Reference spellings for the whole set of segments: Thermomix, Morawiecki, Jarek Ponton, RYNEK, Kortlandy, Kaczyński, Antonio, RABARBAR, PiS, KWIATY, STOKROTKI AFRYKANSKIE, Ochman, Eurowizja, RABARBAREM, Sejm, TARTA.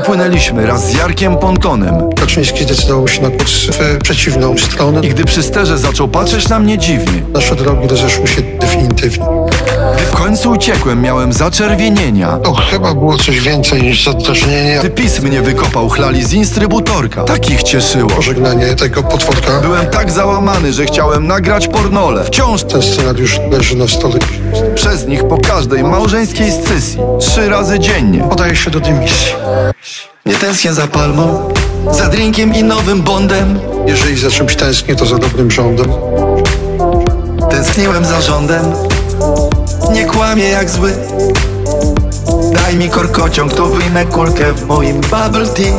wypłynęliśmy raz z Jarkiem Pontonem. Kaczyński zdecydował się na kurs w przeciwną stronę. I gdy przy sterze zaczął patrzeć na mnie dziwnie, nasze drogi rozeszły się definitywnie. Gdy w końcu uciekłem, miałem zaczerwienienia. To chyba było coś więcej niż zadrażnienie. Gdy PiS mnie wykopał, chlali z instrybutorka. Tak ich cieszyło pożegnanie tego potworka. Byłem tak załamany, że chciałem nagrać pornole. Wciąż ten scenariusz leży na stole. Przez nich po każdej małżeńskiej scysji 3 razy dziennie podaję się do dymisji. Nie tęsknię za palmą, za drinkiem i nowym bondem. Jeżeli za czymś tęsknię, to za dobrym rządem. Tęskniłem za rządem. Nie kłamie jak zły. Daj mi korkociąg, to wyjmę kulkę w moim bubble tea.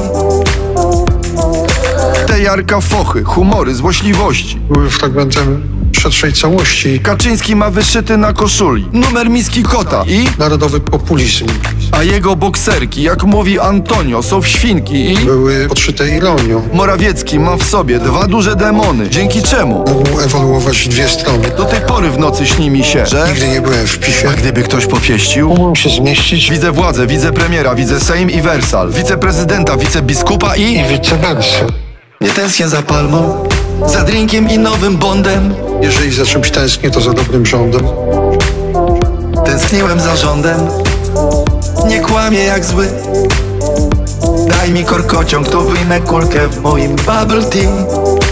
Te Jarka fochy, humory, złośliwości były fragmentem szerszej całości. Kaczyński ma wyszyty na koszuli numer miski kota i narodowy populizm. A jego bokserki, jak mówi Antonio, są w świnki i były podszyte ironią. Morawiecki ma w sobie 2 duże demony, dzięki czemu mógł ewoluować 2 strony. Do tej pory w nocy śni mi się, że nigdy nie byłem w PiS-ie. A gdyby ktoś popieścił, mógł się zmieścić. Widzę władzę, widzę premiera, widzę Sejm i Wersal, wiceprezydenta, wicebiskupa i wicewersal. Nie tęsknię za palmą, za drinkiem i nowym bondem. Jeżeli za czymś tęsknię, to za dobrym rządem. Tęskniłem za rządem. Nie kłamie jak zły. Daj mi korkociąg, to wyjmę kulkę w moim bubble tea.